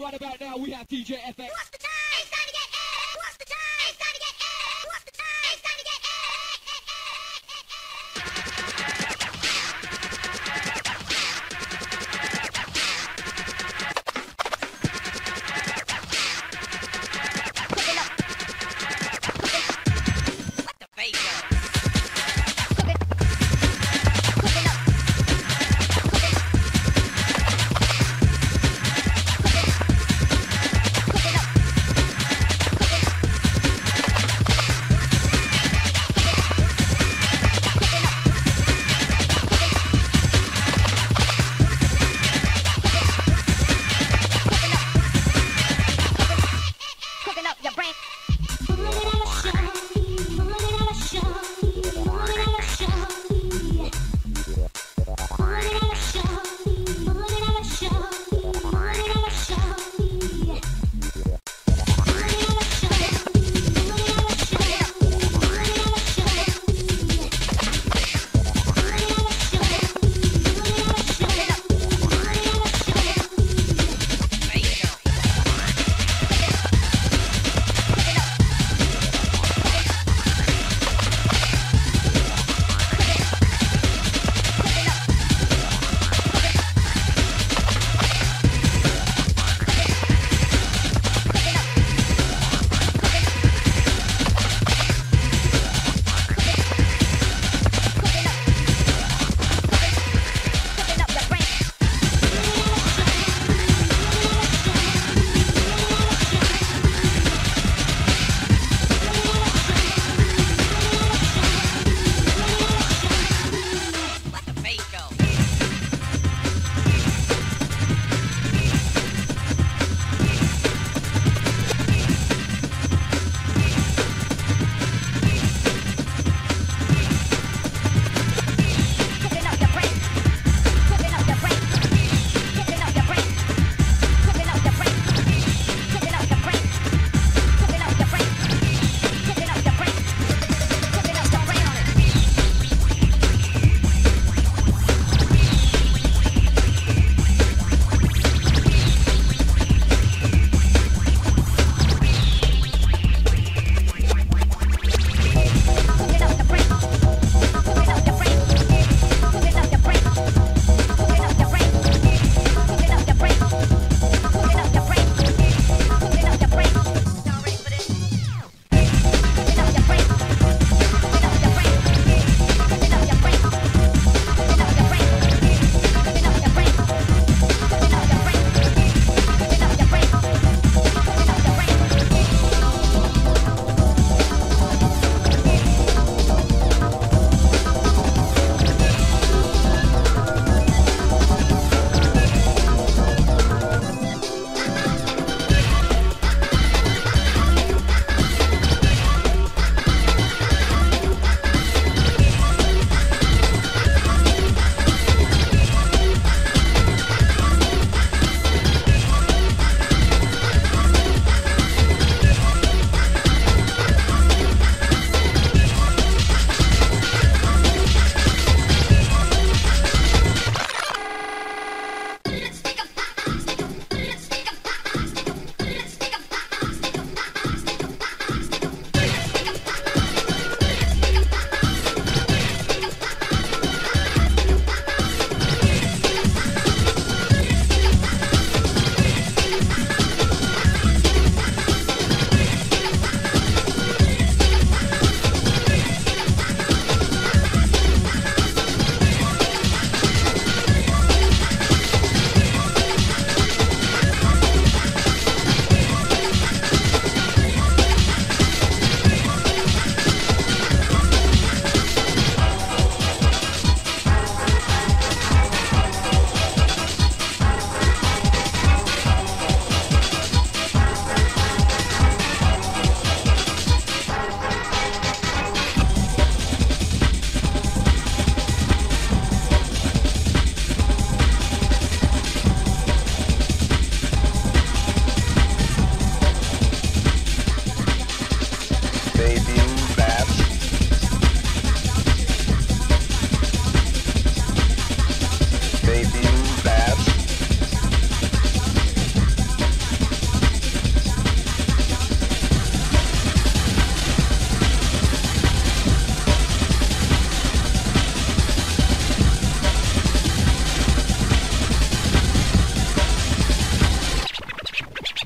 Right about now, we have DJFX. What's the time? It's time to get it. What's the time? It's time to get it. What's the time? It's time to get it. What the fake?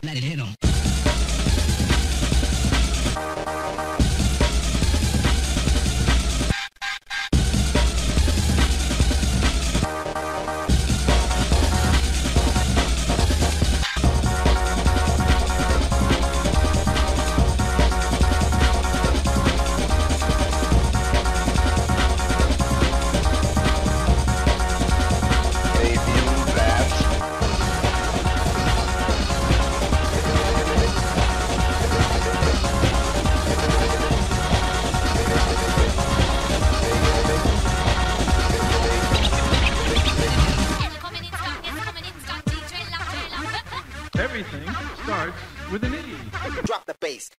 Let it hit 'em. Everything starts with an E. Drop the bass.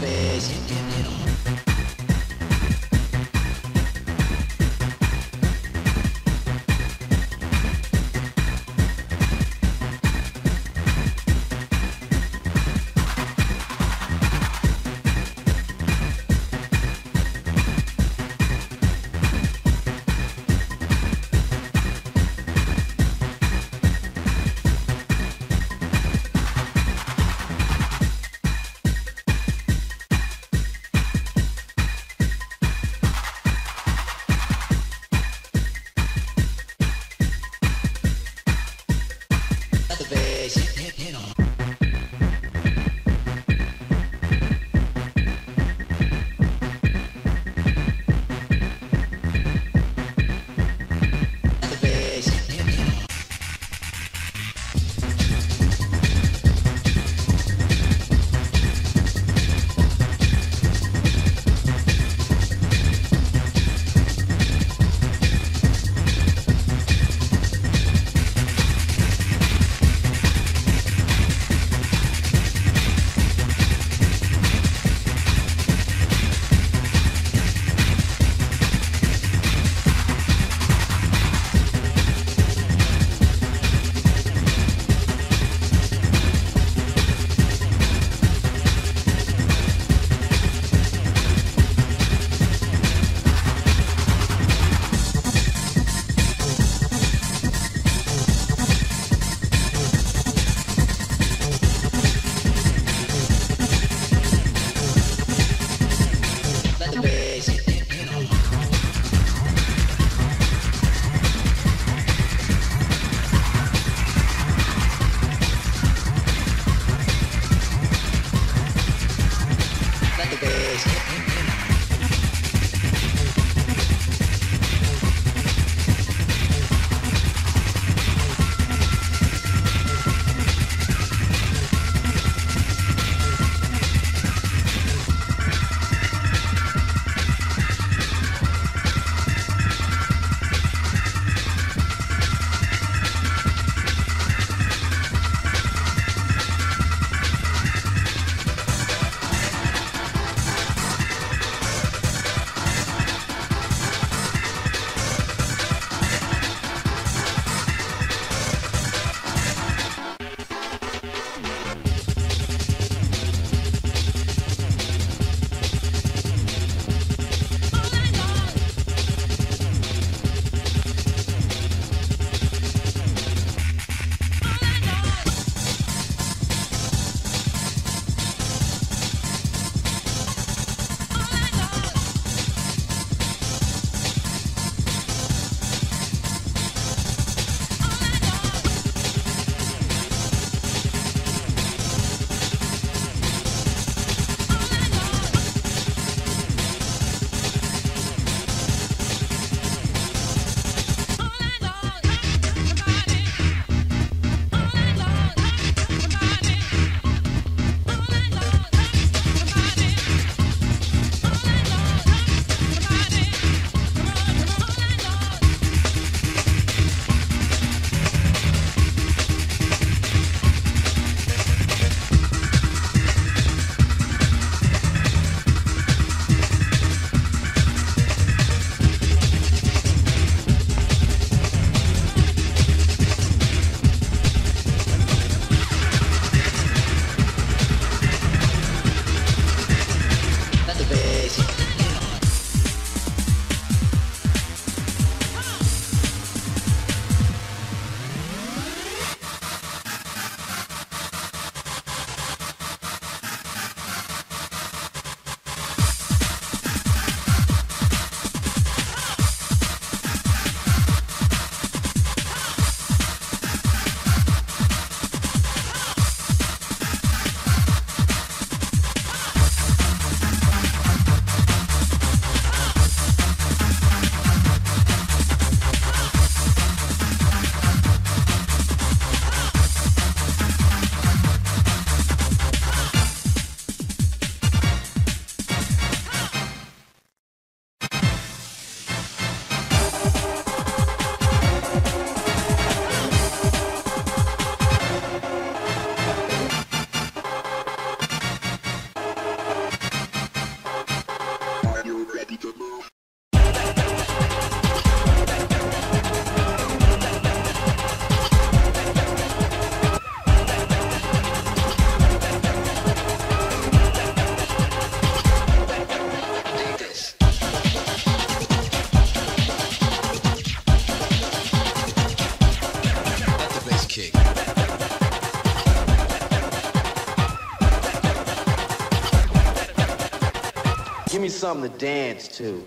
the bass and get it on. something to dance to.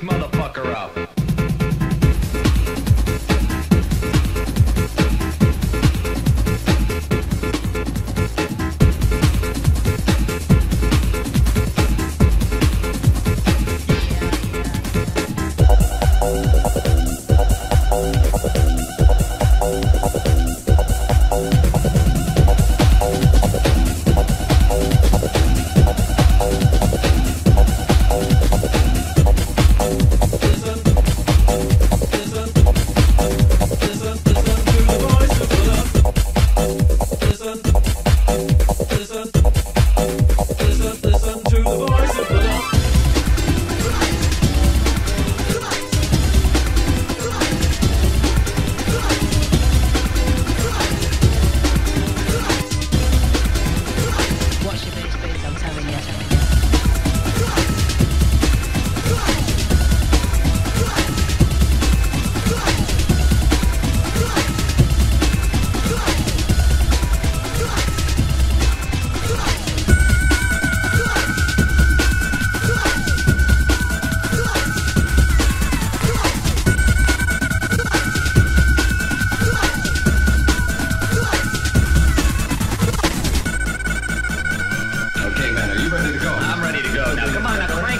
this motherfucker up.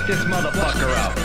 This motherfucker up.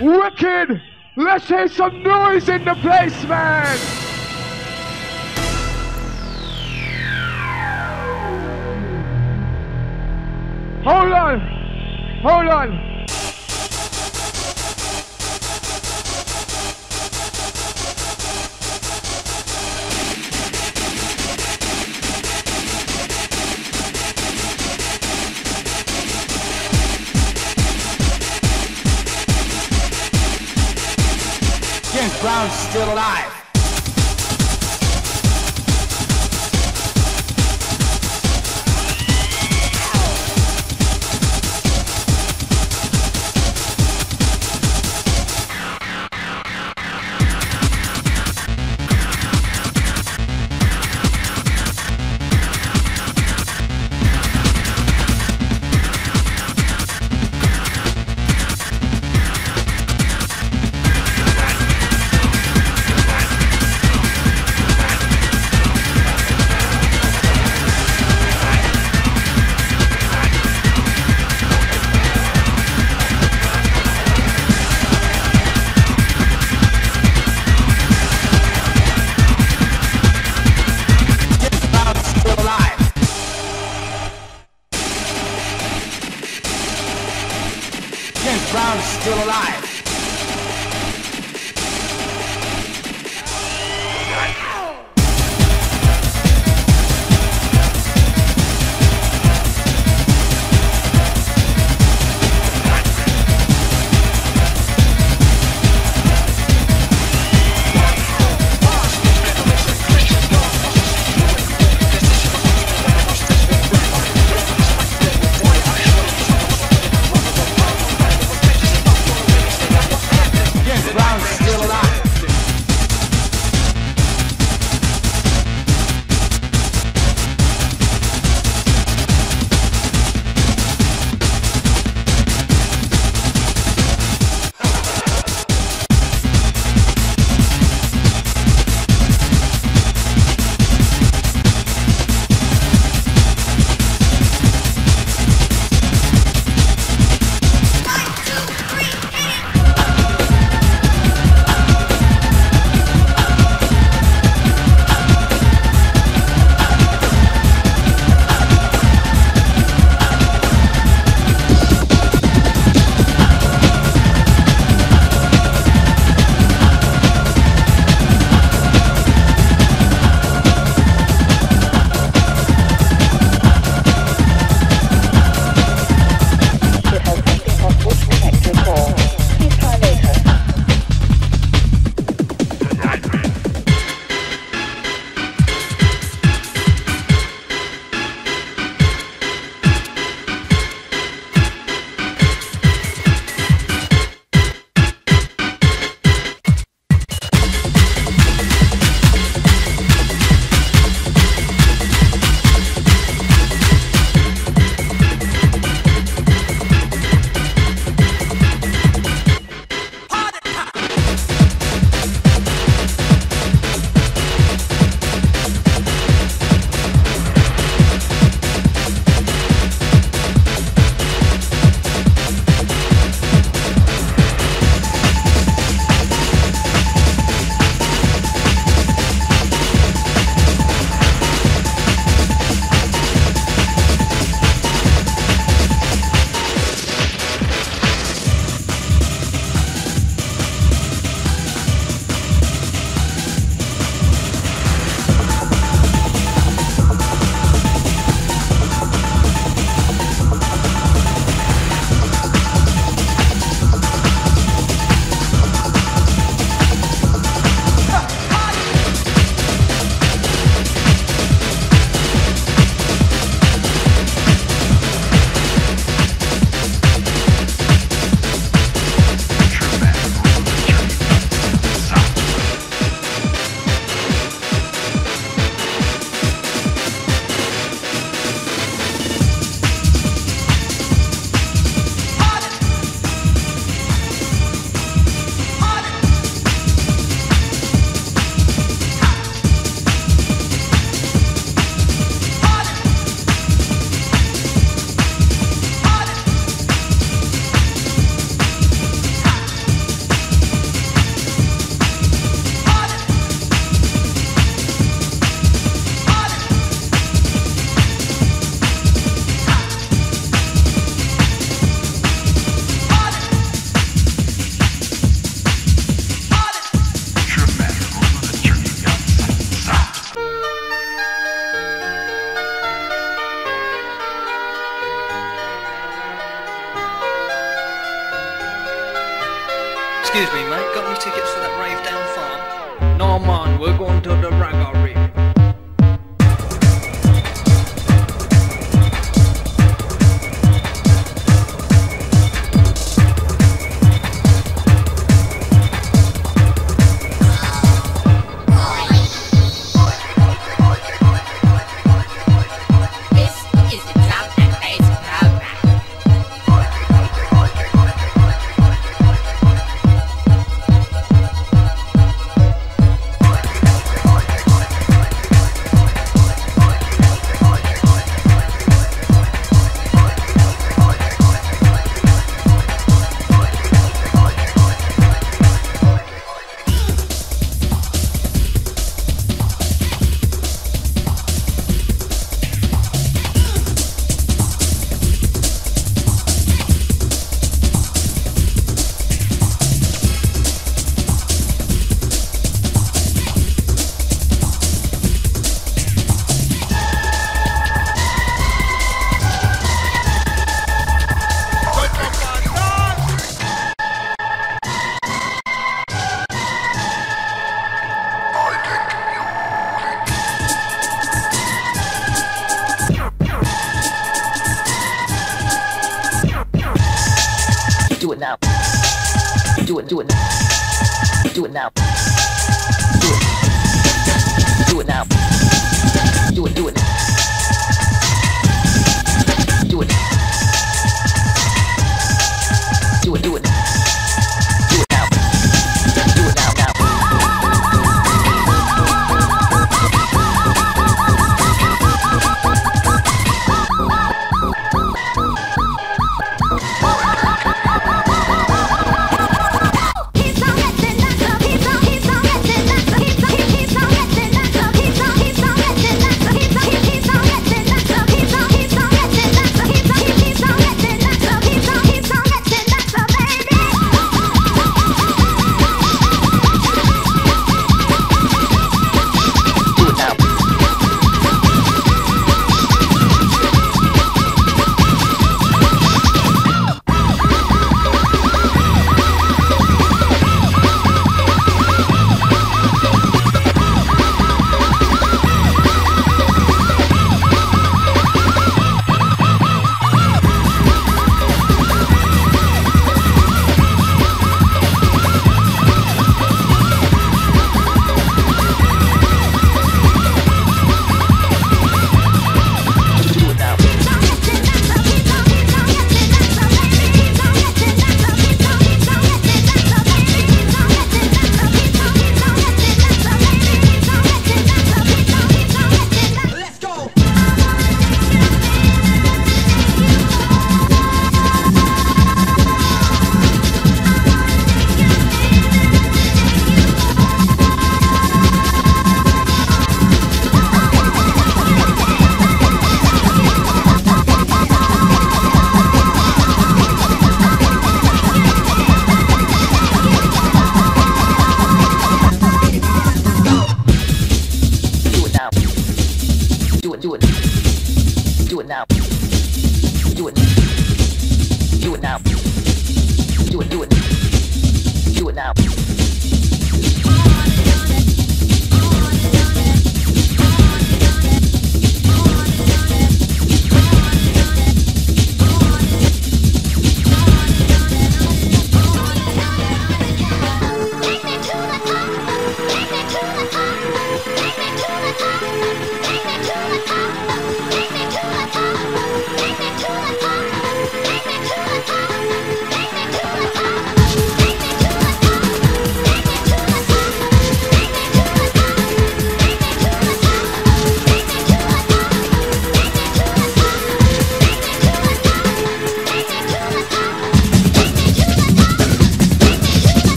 Wicked! Let's hear some noise in the place, man! Hold on! Hold on. James Brown's still alive. James Brown is still alive. Excuse me, mate, got any tickets for that rave down farm? No, man, we're going to the ragga rave. Do it now. Do it. Do it now. Do it. Do it. Do it. Do it. Do it.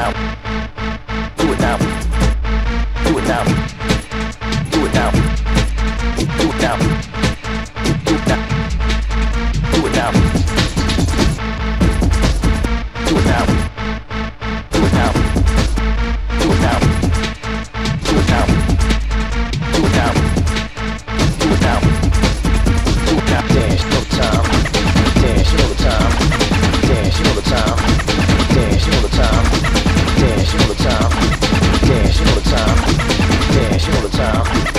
now. Do it now. Do it now. Do it now. Do it now. Do it now. Do it now. Do it now. Do it now. Do it now. Do it now. Do it now. Do it now. Do it now. Dance all the time. Dance all the time. Dance all the time. Dance all the time. Dance all the time. Dance all the time. Dance all the time.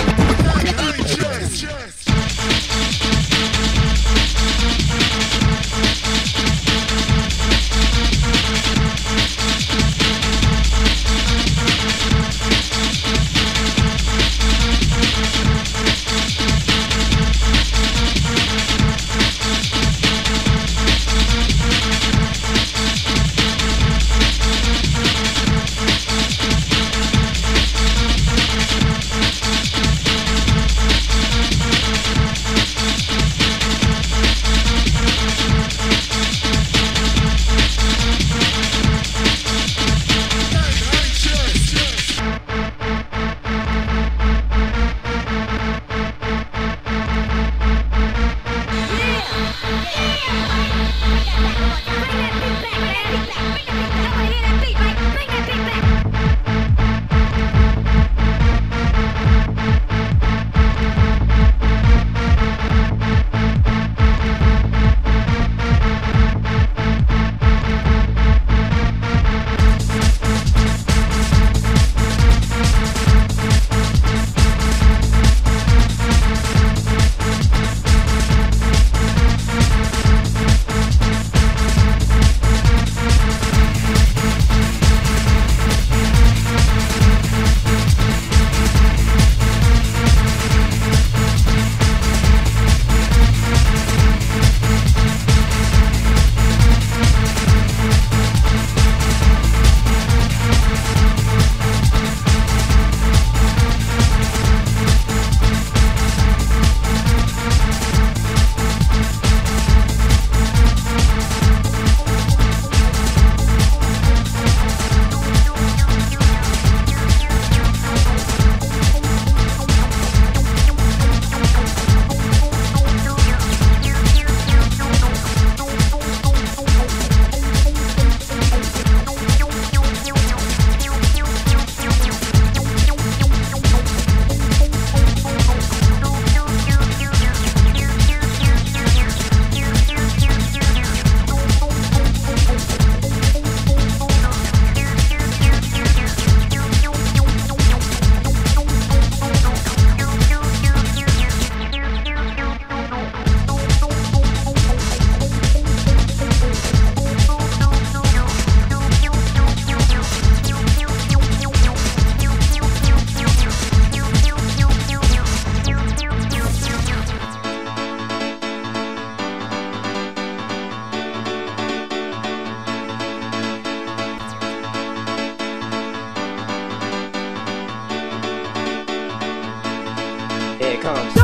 Here it comes.